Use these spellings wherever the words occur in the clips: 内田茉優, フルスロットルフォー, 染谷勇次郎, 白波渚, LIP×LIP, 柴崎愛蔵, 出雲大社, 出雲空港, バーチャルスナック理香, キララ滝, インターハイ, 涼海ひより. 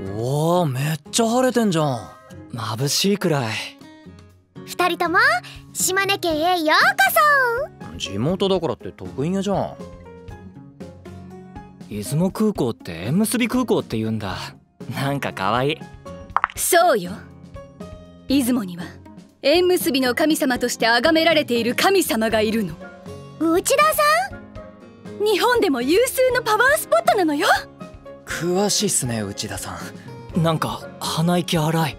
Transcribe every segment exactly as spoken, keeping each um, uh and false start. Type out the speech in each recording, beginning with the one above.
おー、めっちゃ晴れてんじゃん。眩しいくらい。二人とも島根県へようこそ。地元だからって得意げじゃん。出雲空港って縁結び空港って言うんだ。なんか可愛い。そうよ、出雲には縁結びの神様として崇められている神様がいるの。内田さん、日本でも有数のパワースポットなのよ。詳しいっすね、内田さん。なんか鼻息荒い。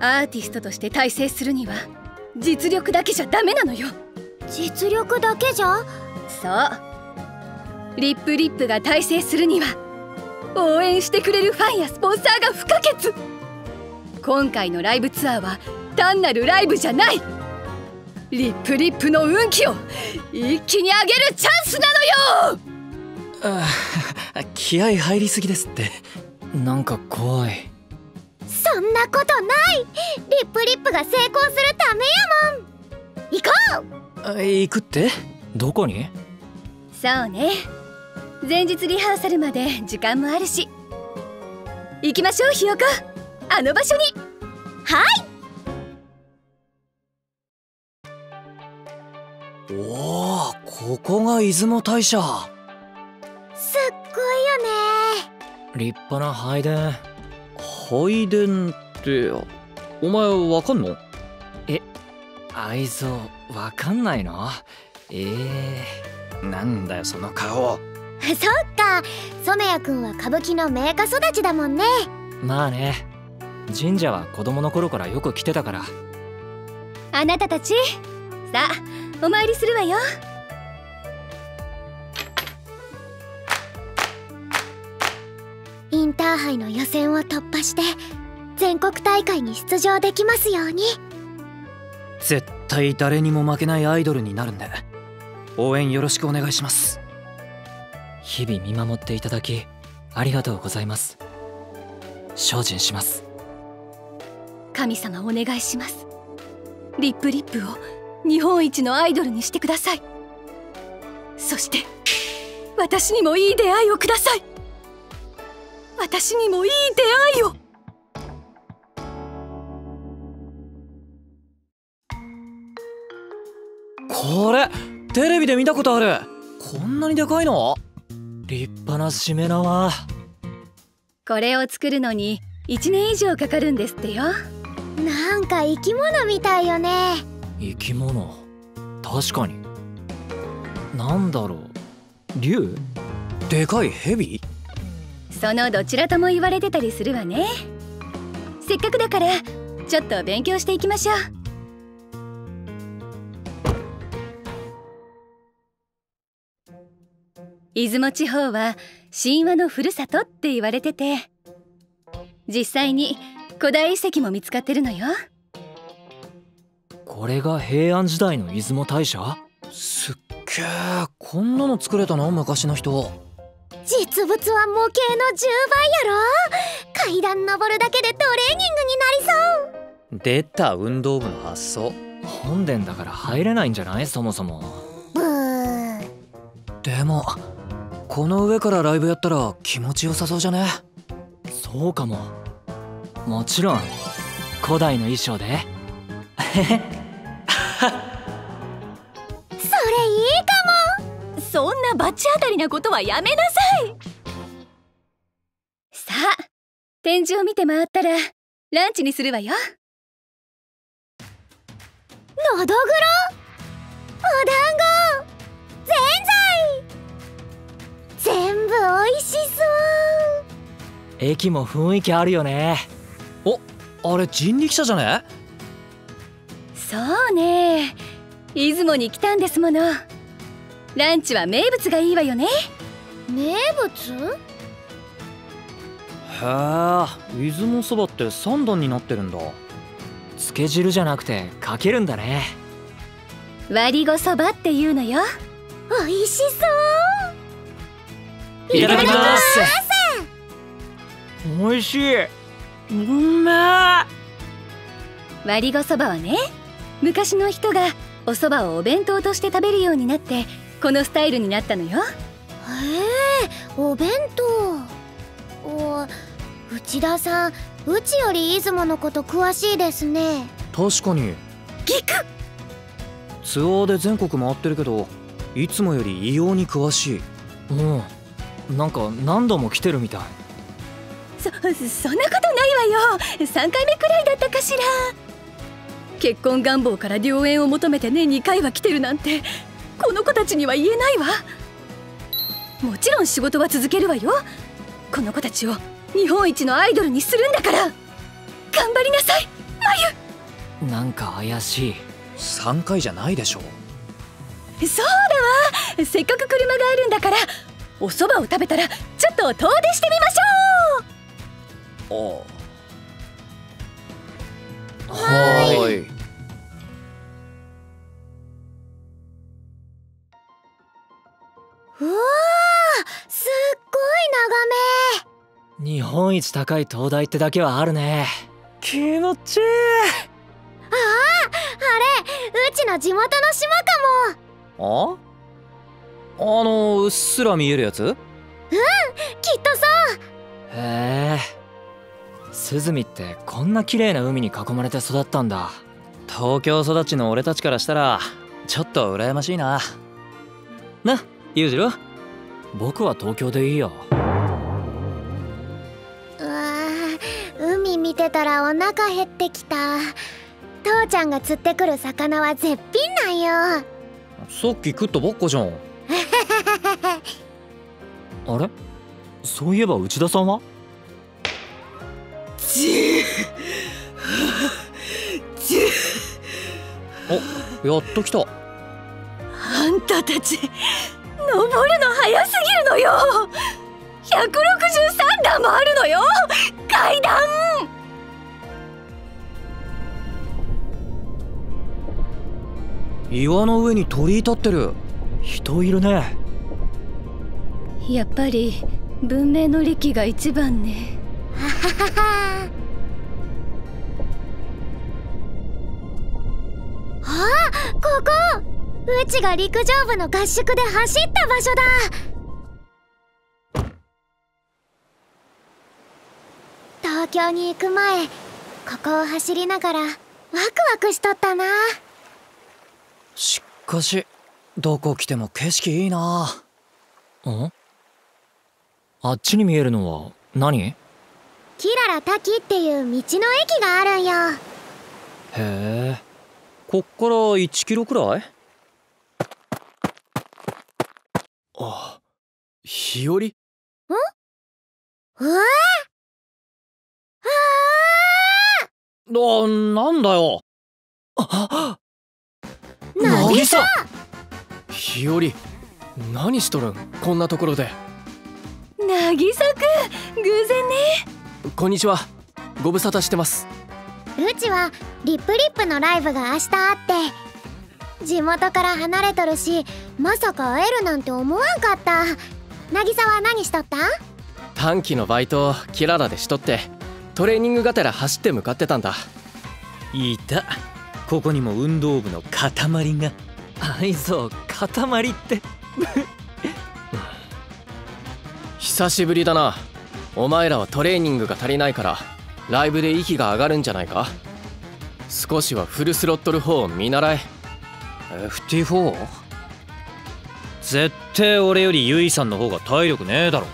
アーティストとして大成するには実力だけじゃダメなのよ。実力だけじゃ？そう、リップリップが大成するには応援してくれるファンやスポンサーが不可欠。今回のライブツアーは単なるライブじゃない。リップリップの運気を一気に上げるチャンスなのよ。ああ、気合い入りすぎですって。なんか怖い。そんなことない。リップリップが成功するためやもん。行こう。行くってどこに？そうね、前日リハーサルまで時間もあるし、行きましょうひよこ、あの場所に。はい。おー、ここが出雲大社。すっごいよね。立派な拝殿。拝殿ってお前わかんの？え、愛蔵わかんないの？えー、なんだよその顔。そっか、染谷くんは歌舞伎の名家育ちだもんね。まあね、神社は子供の頃からよく来てたから。あなたたち、さあお参りするわよ。インターハイの予選を突破して全国大会に出場できますように。絶対誰にも負けないアイドルになるんで応援よろしくお願いします。日々見守っていただきありがとうございます。精進します。神様お願いします。リップリップを日本一のアイドルにしてください。そして私にもいい出会いをください。私にもいい出会いを。これテレビで見たことある。こんなにでかいの？立派なしめ縄。これを作るのにいちねん以上かかるんですってよ。なんか生き物みたいよね。生き物、確かに。なんだろう、竜？でかい蛇？そのどちらとも言われてたりするわね。せっかくだからちょっと勉強していきましょう。出雲地方は神話のふるさとって言われてて、実際に古代遺跡も見つかってるのよ。これが平安時代の出雲大社？すっげー、こんなの作れたの昔の人。実物は模型のじゅうばいやろ。階段登るだけでトレーニングになりそう。出た、運動部の発想。本殿だから入れないんじゃない？そもそも。ブー。でもこの上からライブやったら気持ちよさそうじゃね？そうかも。もちろん古代の衣装で。それいいかも。そんな罰当たりなことはやめなさい。さあ、展示を見て回ったらランチにするわよ。のどぐろ、お団子、ぜんざい、全部おいしそう。駅も雰囲気あるよね。お、あれ人力車じゃね？そうね、出雲に来たんですもの。ランチは名物がいいわよね。名物？へえ、出雲そばってさんだんになってるんだ。つけ汁じゃなくてかけるんだね。割りごそばっていうのよ。おいしそう。いただきます。おいしい。うまい。割りごそばはね、昔の人がおそばをお弁当として食べるようになってこのスタイルになったのよ。へえ、お弁当。お、う内田さん、うちより出雲のこと詳しいですね。確かに。ギクッ。ツアーで全国回ってるけどいつもより異様に詳しい。うん、なんか何度も来てるみたい。そそんなことないわよ。さんかいめくらいだったかしら。結婚願望から良縁を求めて年にかいは来てるなんてこの子たちには言えないわ。もちろん仕事は続けるわよ。この子たちを日本一のアイドルにするんだから頑張りなさい、まゆ。なんか怪しい。さんかいじゃないでしょ。そうだわ、せっかく車があるんだからお蕎麦を食べたらちょっと遠出してみましょう。ああ、はい。うわー、すっごい眺め。日本一高い灯台ってだけはあるね。気持ちいい。ああ、あれうちの地元の島かも。ああ、あのうっすら見えるやつ。うん、きっとそう。へえ、涼見ってこんな綺麗な海に囲まれて育ったんだ。東京育ちの俺たちからしたらちょっと羨ましいな。な、裕次郎、僕は東京でいいよ。うわ、海見てたらお腹減ってきた。父ちゃんが釣ってくる魚は絶品なんよ。さっき食ったばっかじゃん。あれ、そういえば内田さんは？ちお、やっと来た。あんたたち登るの早すぎるのよ。ひゃくろくじゅうさんだんもあるのよ、階段。岩の上に鳥居立ってる。人いるね。やっぱり文明の利器が一番ね。ああ、ここうちが陸上部の合宿で走った場所だ。東京に行く前ここを走りながらワクワクしとったな。しかしどこ来ても景色いいな。ん？あっちに見えるのは何？キララ滝っていう道の駅があるんよ。へえ、こっからいちキロくらい？あ、日和？ん？うわあ、あ、なんだよ。あ、なぎさ！日和、何しとるん、こんなところで。なぎさくん、偶然ね。こんにちは、ご無沙汰してます。うちはリップリップのライブが明日あって地元から離れとるし、まさか会えるなんて思わんかった。渚は何しとった？短期のバイトをキララでしとってトレーニングがてら走って向かってたんだ。いた、ここにも運動部の塊が。愛憎塊って久しぶりだな。お前らはトレーニングが足りないからライブで息が上がるんじゃないか。少しはフルスロットルフォーを見習え。 エフティーフォー？ 絶対俺よりユイさんの方が体力ねえだろ。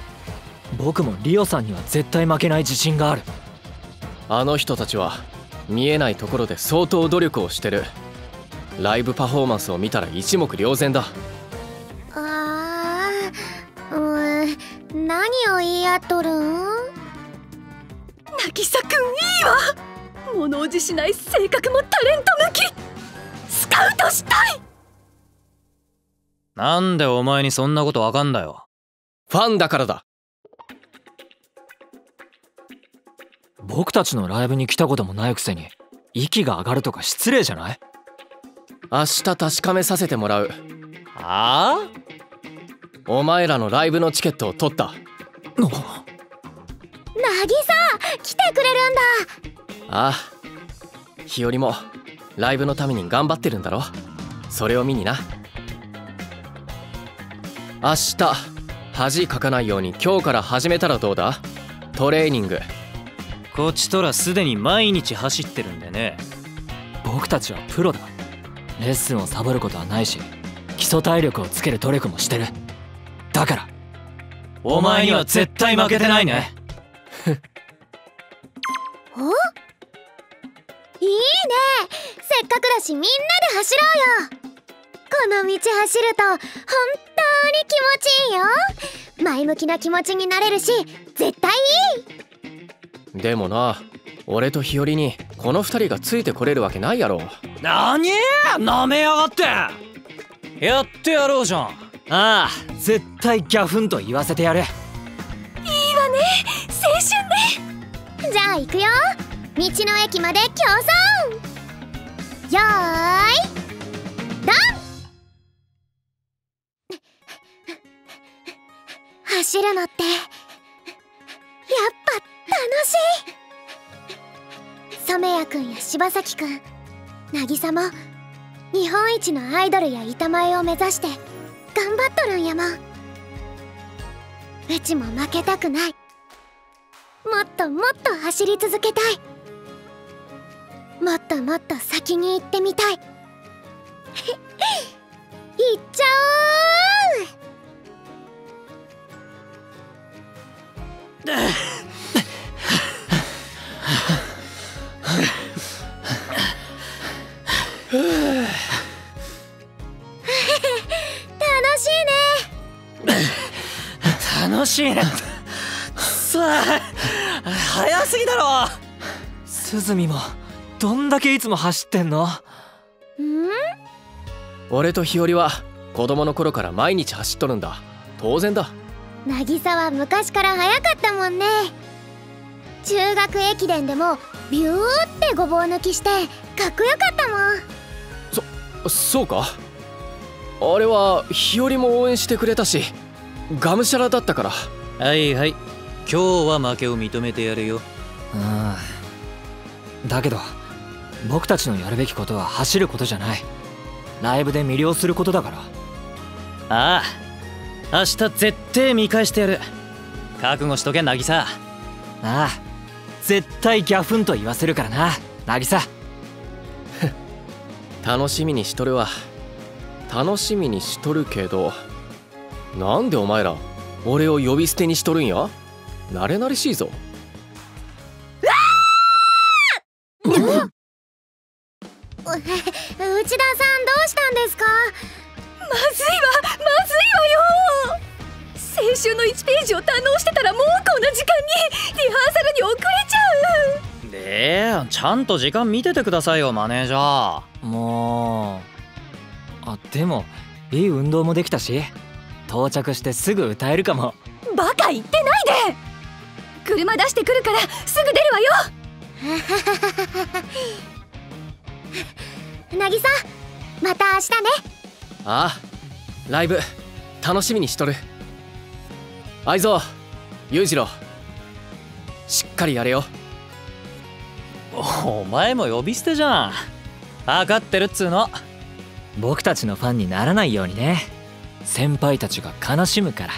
僕もリオさんには絶対負けない自信がある。あの人たちは見えないところで相当努力をしてる。ライブパフォーマンスを見たら一目瞭然だ。何を言い合っとるん？渚くんいいわ。物おじしない性格もタレント向き。スカウトしたい。なんでお前にそんなことわかんだよ。ファンだからだ。僕たちのライブに来たこともないくせに息が上がるとか失礼じゃない？明日確かめさせてもらう。ああ？お前らのライブのチケットを取った。なぎさ、来てくれるんだ。ああ、日和もライブのために頑張ってるんだろ。それを見にな。明日恥かかないように今日から始めたらどうだ。トレーニングこっちとらすでに毎日走ってるんでね。僕たちはプロだ。レッスンをサボることはないし、基礎体力をつける努力もしてる。だからお前には絶対負けてないね。お、いいね。せっかくだしみんなで走ろうよ。この道走ると本当に気持ちいいよ。前向きな気持ちになれるし絶対いい。でもな、俺と日和にこの二人がついてこれるわけないやろ。なになめやがって。やってやろうじゃん。ああ、絶対ギャフンと言わせてやる。いいわね、青春ね。じゃあ行くよ、道の駅まで競争。よーい、ドン。走るのってやっぱ楽しい。染谷くんや柴崎くん、渚も日本一のアイドルや板前を目指して頑張っとるんやもん。うちも負けたくない。もっともっと走り続けたい。もっともっと先に行ってみたい。行っちゃおう。楽しいね。くそ、早すぎだろ。涼見もどんだけいつも走ってんの？ん？俺と日和は子供の頃から毎日走っとるんだ。当然だ。渚は昔から速かったもんね。中学駅伝でもビューってごぼう抜きしてかっこよかったもん。そそうか。あれは日和も応援してくれたし、がむしゃらだったから。はいはい、今日は負けを認めてやるよ。うん、だけど僕たちのやるべきことは走ることじゃない。ライブで魅了することだから。ああ、明日絶対見返してやる。覚悟しとけ渚。ああ、絶対ギャフンと言わせるからな渚。楽しみにしとるわ。楽しみにしとるけど、なんでお前ら俺を呼び捨てにしとるんや。慣れ慣れしいぞ。うちださんどうしたんですか？まずいわ、まずいわよ。先週のいちページを堪能してたらもうこんな時間に。リハーサルに遅れちゃう。で、ちゃんと時間見ててくださいよマネージャー。もう、あ、でもいい運動もできたし、到着してすぐ歌えるかも。バカ言ってないで。車出してくるからすぐ出るわよ。渚、また明日ね。ああ、ライブ楽しみにしとる。愛蔵、裕次郎、しっかりやれよ。お前も呼び捨てじゃん。分かってるっつうの。僕たちのファンにならないようにね。先輩たちが悲しむから。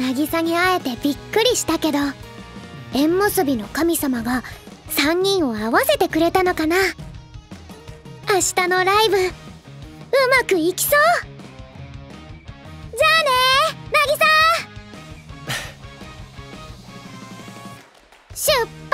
渚に会えてびっくりしたけど、縁結びの神様がさんにんを会わせてくれたのかな。明日のライブうまくいきそう。じゃあね渚。出発。